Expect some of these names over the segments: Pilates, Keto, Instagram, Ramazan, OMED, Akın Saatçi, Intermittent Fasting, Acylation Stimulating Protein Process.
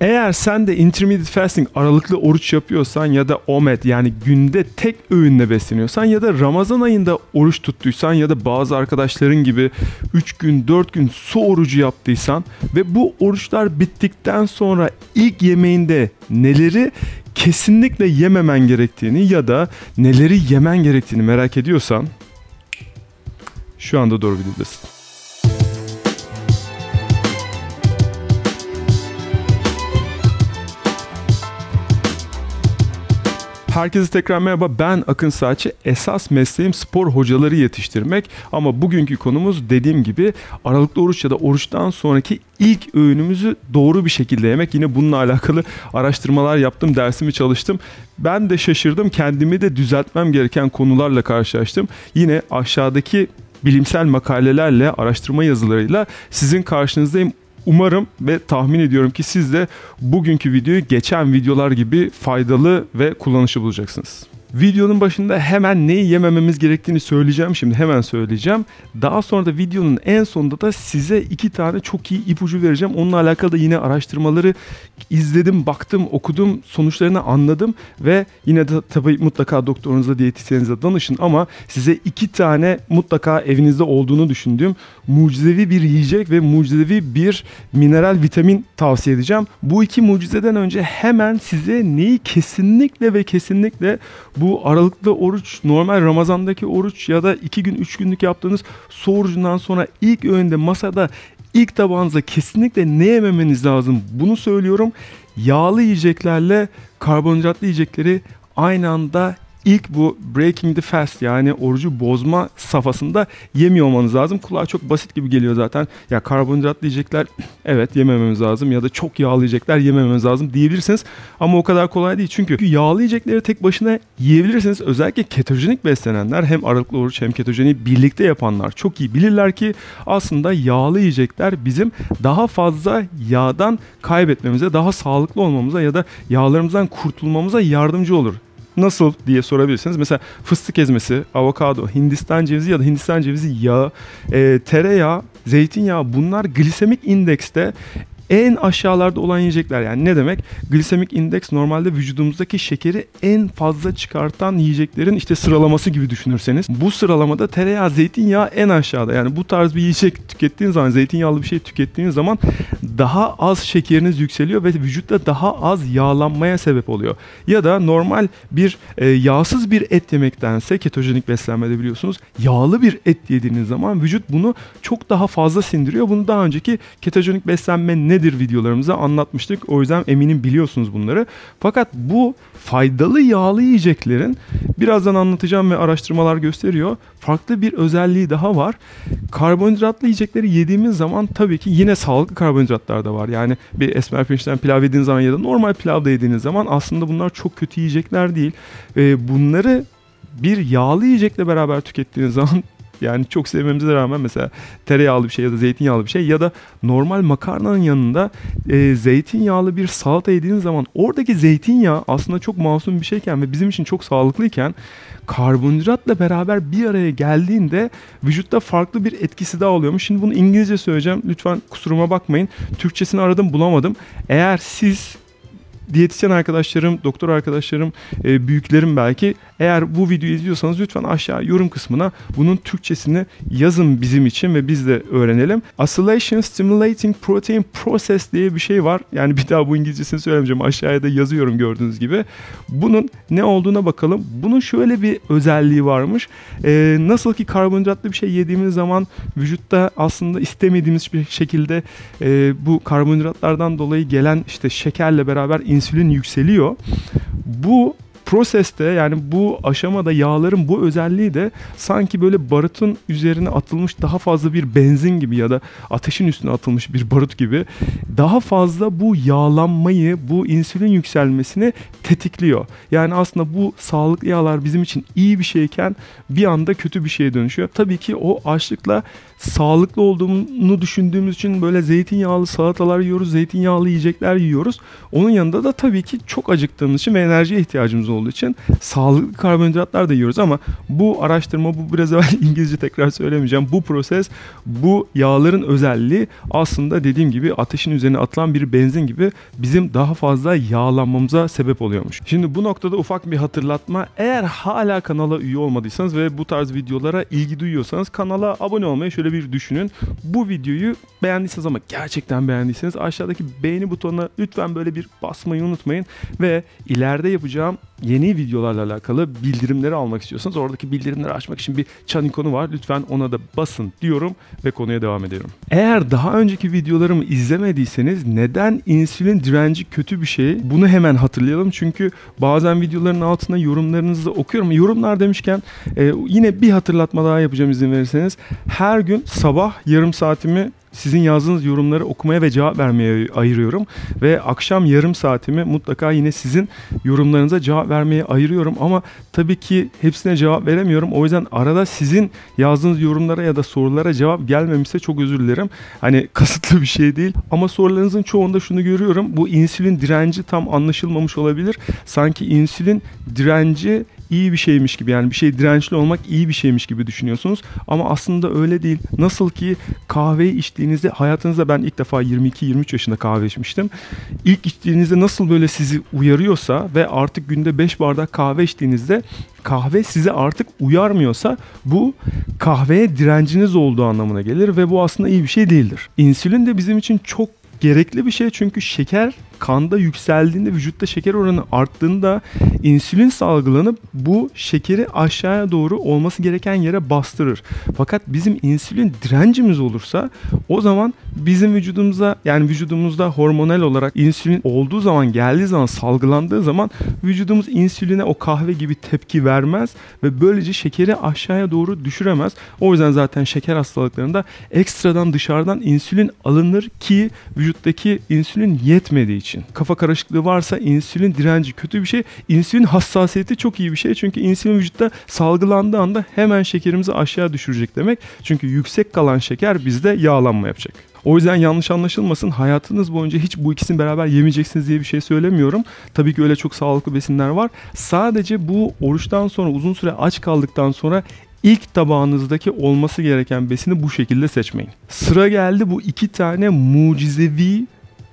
Eğer sen de Intermittent Fasting, aralıklı oruç yapıyorsan ya da OMED, yani günde tek öğünle besleniyorsan ya da Ramazan ayında oruç tuttuysan ya da bazı arkadaşların gibi 3 gün 4 gün su orucu yaptıysan ve bu oruçlar bittikten sonra ilk yemeğinde neleri kesinlikle yememen gerektiğini ya da neleri yemen gerektiğini merak ediyorsan şu anda doğru videodasın. Herkese tekrar merhaba, ben Akın Saatçi. Esas mesleğim spor hocaları yetiştirmek ama bugünkü konumuz dediğim gibi aralıklı oruç ya da oruçtan sonraki ilk öğünümüzü doğru bir şekilde yemek. Yine bununla alakalı araştırmalar yaptım, dersimi çalıştım. Ben de şaşırdım, kendimi de düzeltmem gereken konularla karşılaştım. Yine aşağıdaki bilimsel makalelerle, araştırma yazılarıyla sizin karşınızdayım. Umarım ve tahmin ediyorum ki siz de bugünkü videoyu geçen videolar gibi faydalı ve kullanışlı bulacaksınız. Videonun başında hemen neyi yemememiz gerektiğini söyleyeceğim. Şimdi hemen söyleyeceğim. Daha sonra da videonun en sonunda da size 2 tane çok iyi ipucu vereceğim. Onunla alakalı da yine araştırmaları izledim, baktım, okudum, sonuçlarını anladım ve yine de tabii mutlaka doktorunuza, diyetisyenize danışın ama size 2 tane mutlaka evinizde olduğunu düşündüğüm mucizevi bir yiyecek ve mucizevi bir mineral, vitamin tavsiye edeceğim. Bu 2 mucizeden önce hemen size neyi kesinlikle ve kesinlikle bu aralıklı oruç, normal Ramazan'daki oruç ya da 2 gün 3 günlük yaptığınız su orucundan sonra ilk öğünde masada ilk tabağınıza kesinlikle ne yememeniz lazım bunu söylüyorum. Yağlı yiyeceklerle karbonhidratlı yiyecekleri aynı anda ilk bu breaking the fast, yani orucu bozma safhasında yemiyor olmanız lazım. Kulağa çok basit gibi geliyor zaten. Ya karbonhidratlı yiyecekler evet yemememiz lazım ya da çok yağlı yiyecekler yemememiz lazım diyebilirsiniz. Ama o kadar kolay değil çünkü yağlı yiyecekleri tek başına yiyebilirsiniz. Özellikle ketojenik beslenenler, hem aralıklı oruç hem ketojeni birlikte yapanlar çok iyi bilirler ki aslında yağlı yiyecekler bizim daha fazla yağdan kaybetmemize, daha sağlıklı olmamıza ya da yağlarımızdan kurtulmamıza yardımcı olur. Nasıl diye sorabilirsiniz. Mesela fıstık ezmesi, avokado, Hindistan cevizi ya da Hindistan cevizi yağı, tereyağı, zeytinyağı, bunlar glisemik indekste en aşağılarda olan yiyecekler. Yani ne demek? Glisemik indeks normalde vücudumuzdaki şekeri en fazla çıkartan yiyeceklerin işte sıralaması gibi düşünürseniz. Bu sıralamada tereyağı, zeytinyağı en aşağıda. Yani bu tarz bir yiyecek tükettiğiniz zaman, zeytinyağlı bir şey tükettiğiniz zaman daha az şekeriniz yükseliyor ve vücutta daha az yağlanmaya sebep oluyor. Ya da normal bir yağsız bir et yemektense, ketojenik beslenmede biliyorsunuz yağlı bir et yediğiniz zaman vücut bunu çok daha fazla sindiriyor. Bunu daha önceki ketojenik beslenme nedir videolarımıza anlatmıştık. O yüzden eminim biliyorsunuz bunları. Fakat bu faydalı yağlı yiyeceklerin, birazdan anlatacağım ve araştırmalar gösteriyor, farklı bir özelliği daha var. Karbonhidratlı yiyecekleri yediğimiz zaman tabii ki yine sağlıklı karbonhidratlar da var. Yani bir esmer pirinçten pilav yediğiniz zaman ya da normal pilav da yediğiniz zaman aslında bunlar çok kötü yiyecekler değil. Bunları bir yağlı yiyecekle beraber tükettiğiniz zaman, yani çok sevmemize rağmen mesela tereyağlı bir şey ya da zeytinyağlı bir şey ya da normal makarnanın yanında zeytinyağlı bir salata yediğiniz zaman oradaki zeytinyağı aslında çok masum bir şeyken ve bizim için çok sağlıklıyken karbonhidratla beraber bir araya geldiğinde vücutta farklı bir etkisi daha oluyormuş. Şimdi bunu İngilizce söyleyeceğim. Lütfen kusuruma bakmayın. Türkçesini aradım, bulamadım. Eğer siz diyetisyen arkadaşlarım, doktor arkadaşlarım, büyüklerim belki, eğer bu videoyu izliyorsanız lütfen aşağı yorum kısmına bunun Türkçesini yazın bizim için ve biz de öğrenelim. Acylation Stimulating Protein Process diye bir şey var. Yani bir daha bu İngilizcesini söylemeyeceğim. Aşağıya da yazıyorum gördüğünüz gibi. Bunun ne olduğuna bakalım. Bunun şöyle bir özelliği varmış. Nasıl ki karbonhidratlı bir şey yediğimiz zaman vücutta aslında istemediğimiz bir şekilde bu karbonhidratlardan dolayı gelen işte şekerle beraber insülin yükseliyor. Bu proseste, yani bu aşamada yağların bu özelliği de sanki böyle barutun üzerine atılmış daha fazla bir benzin gibi ya da ateşin üstüne atılmış bir barut gibi daha fazla bu yağlanmayı, bu insülin yükselmesini tetikliyor. Yani aslında bu sağlıklı yağlar bizim için iyi bir şeyken bir anda kötü bir şeye dönüşüyor. Tabii ki o açlıkla sağlıklı olduğunu düşündüğümüz için böyle zeytinyağlı salatalar yiyoruz, zeytinyağlı yiyecekler yiyoruz. Onun yanında da tabii ki çok acıktığımız için ve enerjiye ihtiyacımız olduğu için sağlıklı karbonhidratlar da yiyoruz. Ama bu araştırma, bu biraz evvel İngilizce tekrar söylemeyeceğim, bu proses, bu yağların özelliği aslında dediğim gibi ateşin üzerine atılan bir benzin gibi bizim daha fazla yağlanmamıza sebep oluyormuş. Şimdi bu noktada ufak bir hatırlatma. Eğer hala kanala üye olmadıysanız ve bu tarz videolara ilgi duyuyorsanız kanala abone olmayı şöyle bir düşünün. Bu videoyu beğendiyseniz, ama gerçekten beğendiyseniz, aşağıdaki beğeni butonuna lütfen böyle bir basmayı unutmayın ve ileride yapacağım yeni videolarla alakalı bildirimleri almak istiyorsanız oradaki bildirimleri açmak için bir çan ikonu var. Lütfen ona da basın diyorum ve konuya devam ediyorum. Eğer daha önceki videolarımı izlemediyseniz neden insülin direnci kötü bir şey? Bunu hemen hatırlayalım. Çünkü bazen videoların altına yorumlarınızı okuyorum. Yorumlar demişken yine bir hatırlatma daha yapacağım izin verirseniz. Her gün sabah yarım saatimi sizin yazdığınız yorumları okumaya ve cevap vermeye ayırıyorum. Ve akşam yarım saatimi mutlaka yine sizin yorumlarınıza cevap vermeye ayırıyorum. Ama tabii ki hepsine cevap veremiyorum. O yüzden arada sizin yazdığınız yorumlara ya da sorulara cevap gelmemişse çok özür dilerim. Hani kasıtlı bir şey değil. Ama sorularınızın çoğunda şunu görüyorum. Bu insülin direnci tam anlaşılmamış olabilir. Sanki insülin direnci iyi bir şeymiş gibi, yani bir şey dirençli olmak iyi bir şeymiş gibi düşünüyorsunuz. Ama aslında öyle değil. Nasıl ki kahveyi içtiğinizde, hayatınızda ben ilk defa 22-23 yaşında kahve içmiştim. İlk içtiğinizde nasıl böyle sizi uyarıyorsa ve artık günde 5 bardak kahve içtiğinizde kahve size artık uyarmıyorsa bu kahveye direnciniz olduğu anlamına gelir ve bu aslında iyi bir şey değildir. İnsülin de bizim için çok gerekli bir şey, çünkü şeker kanda yükseldiğinde, vücutta şeker oranı arttığında insülin salgılanıp bu şekeri aşağıya doğru olması gereken yere bastırır. Fakat bizim insülin direncimiz olursa o zaman bizim vücudumuza, yani vücudumuzda hormonal olarak insülin olduğu zaman, geldiği zaman, salgılandığı zaman vücudumuz insüline o kahve gibi tepki vermez ve böylece şekeri aşağıya doğru düşüremez. O yüzden zaten şeker hastalıklarında ekstradan dışarıdan insülin alınır ki vücuttaki insülin yetmediği için. Kafa karışıklığı varsa insülin direnci kötü bir şey. İnsülin hassasiyeti çok iyi bir şey. Çünkü insülin vücutta salgılandığı anda hemen şekerimizi aşağı düşürecek demek. Çünkü yüksek kalan şeker bizde yağlanma yapacak. O yüzden yanlış anlaşılmasın, hayatınız boyunca hiç bu ikisini beraber yemeyeceksiniz diye bir şey söylemiyorum. Tabii ki öyle çok sağlıklı besinler var. Sadece bu oruçtan sonra, uzun süre aç kaldıktan sonra İlk tabağınızdaki olması gereken besini bu şekilde seçmeyin. Sıra geldi bu iki tane mucizevi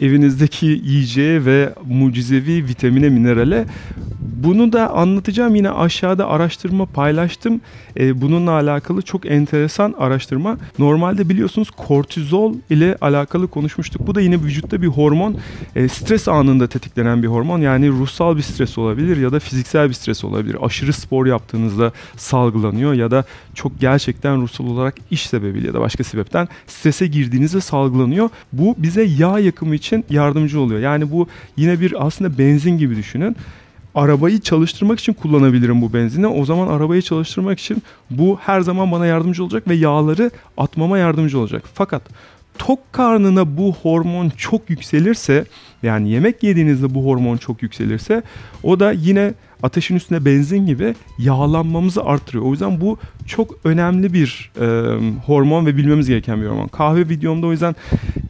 evinizdeki yiyeceğe ve mucizevi vitamine, minerale. Bunu da anlatacağım. Yine aşağıda araştırma paylaştım. Bununla alakalı çok enteresan araştırma. Normalde biliyorsunuz kortizol ile alakalı konuşmuştuk. Bu da yine vücutta bir hormon. Stres anında tetiklenen bir hormon. Yani ruhsal bir stres olabilir ya da fiziksel bir stres olabilir. Aşırı spor yaptığınızda salgılanıyor ya da çok gerçekten ruhsal olarak iş sebebiyle ya da başka sebepten strese girdiğinizde salgılanıyor. Bu bize yağ yakımı için yardımcı oluyor. Yani bu yine bir aslında benzin gibi düşünün. Arabayı çalıştırmak için kullanabilirim bu benzini. O zaman arabayı çalıştırmak için bu her zaman bana yardımcı olacak ve yağları atmama yardımcı olacak. Fakat tok karnına bu hormon çok yükselirse, yani yemek yediğinizde bu hormon çok yükselirse, o da yine ateşin üstüne benzin gibi yağlanmamızı artırıyor. O yüzden bu çok önemli bir hormon ve bilmemiz gereken bir hormon. Kahve videomda o yüzden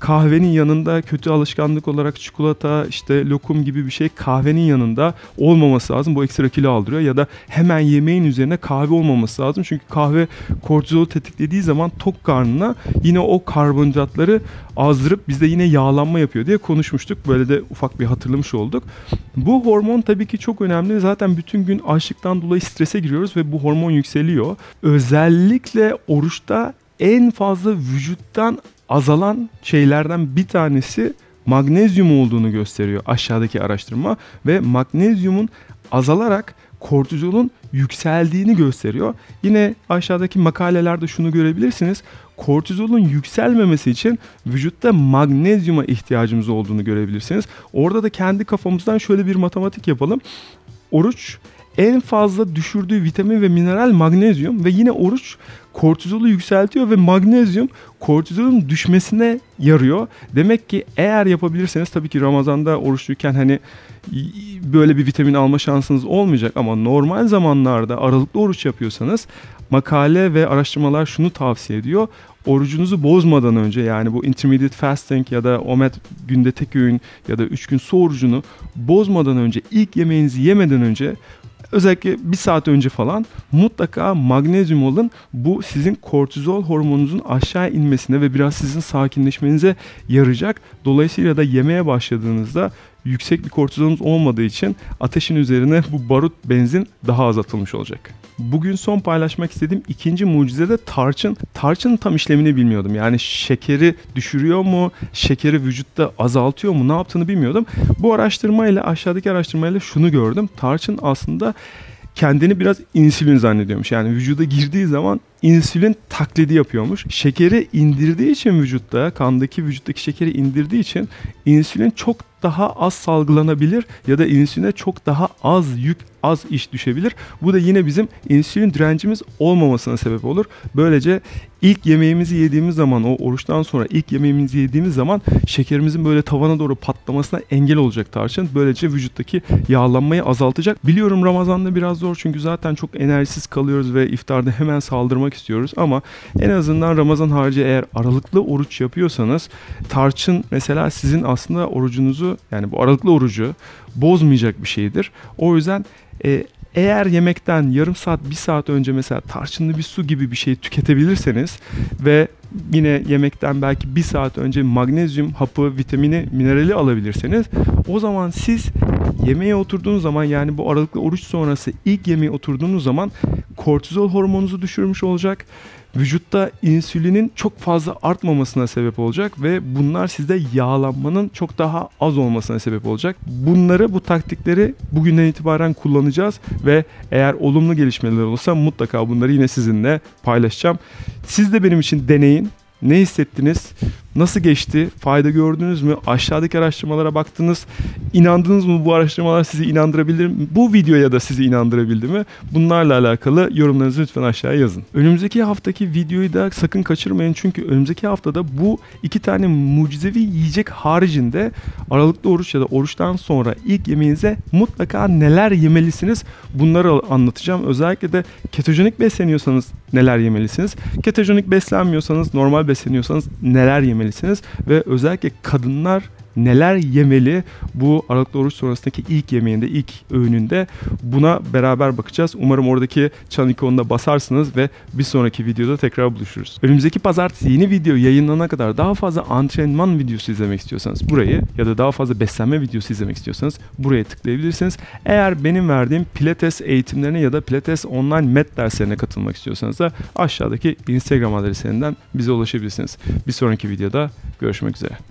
kahvenin yanında kötü alışkanlık olarak çikolata, işte lokum gibi bir şey kahvenin yanında olmaması lazım. Bu ekstra kilo aldırıyor. Ya da hemen yemeğin üzerine kahve olmaması lazım. Çünkü kahve kortizolu tetiklediği zaman tok karnına yine o karbonhidratları azdırıp bizde yine yağlanma yapıyor diye konuşmuştuk. Böyle de ufak bir hatırlamış olduk. Bu hormon tabii ki çok önemli. Zaten bütün gün açlıktan dolayı strese giriyoruz ve bu hormon yükseliyor. Özellikle oruçta en fazla vücuttan azalan şeylerden bir tanesi magnezyum olduğunu gösteriyor aşağıdaki araştırma. Ve magnezyumun azalarak kortizolun yükseldiğini gösteriyor. Yine aşağıdaki makalelerde şunu görebilirsiniz. Kortizolun yükselmemesi için vücutta magnezyuma ihtiyacımız olduğunu görebilirsiniz. Orada da kendi kafamızdan şöyle bir matematik yapalım. Oruç en fazla düşürdüğü vitamin ve mineral magnezyum ve yine oruç kortizolu yükseltiyor ve magnezyum kortizolun düşmesine yarıyor. Demek ki eğer yapabilirseniz, tabii ki Ramazan'da oruçluyken hani böyle bir vitamin alma şansınız olmayacak, ama normal zamanlarda aralıklı oruç yapıyorsanız makale ve araştırmalar şunu tavsiye ediyor. orucunuzu bozmadan önce, yani bu Intermittent Fasting ya da OMED günde tek öğün ya da 3 gün su orucunu bozmadan önce, ilk yemeğinizi yemeden önce, özellikle bir saat önce falan mutlaka magnezyum alın. Bu sizin kortizol hormonunuzun aşağı inmesine ve biraz sizin sakinleşmenize yarayacak. Dolayısıyla da yemeğe başladığınızda yüksek bir kortizolunuz olmadığı için ateşin üzerine bu barut benzin daha az atılmış olacak. Bugün son paylaşmak istediğim ikinci mucize de tarçın. Tarçının tam işlemini bilmiyordum. Yani şekeri düşürüyor mu, şekeri vücutta azaltıyor mu, ne yaptığını bilmiyordum. Bu araştırmayla, aşağıdaki araştırmayla şunu gördüm. Tarçın aslında kendini biraz insülin zannediyormuş. Yani vücuda girdiği zaman insülin taklidi yapıyormuş. Şekeri indirdiği için vücutta, kandaki vücuttaki şekeri indirdiği için insülin çok daha az salgılanabilir ya da insüline çok daha az yük, az iş düşebilir. Bu da yine bizim insülin direncimiz olmamasına sebep olur. Böylece ilk yemeğimizi yediğimiz zaman, o oruçtan sonra ilk yemeğimizi yediğimiz zaman şekerimizin böyle tavana doğru patlamasına engel olacak tarçın. Böylece vücuttaki yağlanmayı azaltacak. Biliyorum Ramazan'da biraz zor, çünkü zaten çok enerjisiz kalıyoruz ve iftarda hemen saldırmak istiyoruz, ama en azından Ramazan harici eğer aralıklı oruç yapıyorsanız tarçın mesela sizin aslında orucunuzu, yani bu aralıklı orucu bozmayacak bir şeydir. O yüzden eğer yemekten yarım saat, bir saat önce mesela tarçınlı bir su gibi bir şey tüketebilirseniz ve yine yemekten belki bir saat önce magnezyum hapı, vitamini, minerali alabilirseniz, o zaman siz yemeğe oturduğunuz zaman, yani bu aralıklı oruç sonrası ilk yemeğe oturduğunuz zaman kortizol hormonunuzu düşürmüş olacak. Vücutta insülinin çok fazla artmamasına sebep olacak ve bunlar sizde yağlanmanın çok daha az olmasına sebep olacak. Bunları, bu taktikleri bugünden itibaren kullanacağız ve eğer olumlu gelişmeler olursa mutlaka bunları yine sizinle paylaşacağım. Siz de benim için deneyin. Ne hissettiniz? Nasıl geçti? Fayda gördünüz mü? Aşağıdaki araştırmalara baktınız. İnandınız mı? Bu araştırmalar sizi inandırabilir mi? Bu videoya da sizi inandırabildi mi? Bunlarla alakalı yorumlarınızı lütfen aşağıya yazın. Önümüzdeki haftaki videoyu da sakın kaçırmayın. Çünkü önümüzdeki haftada bu iki tane mucizevi yiyecek haricinde aralıklı oruç ya da oruçtan sonra ilk yemeğinize mutlaka neler yemelisiniz? Bunları anlatacağım. Özellikle de ketojenik besleniyorsanız neler yemelisiniz? Ketojenik beslenmiyorsanız, normal besleniyorsanız neler yemelisiniz? Ve özellikle kadınlar neler yemeli bu aralıklı oruç sonrasındaki ilk yemeğinde, ilk öğününde, buna beraber bakacağız. Umarım oradaki çan ikonuna basarsınız ve bir sonraki videoda tekrar buluşuruz. Önümüzdeki pazartesi yeni video yayınlanana kadar daha fazla antrenman videosu izlemek istiyorsanız burayı, ya da daha fazla beslenme videosu izlemek istiyorsanız buraya tıklayabilirsiniz. Eğer benim verdiğim pilates eğitimlerine ya da pilates online med derslerine katılmak istiyorsanız da aşağıdaki Instagram adreslerinden bize ulaşabilirsiniz. Bir sonraki videoda görüşmek üzere.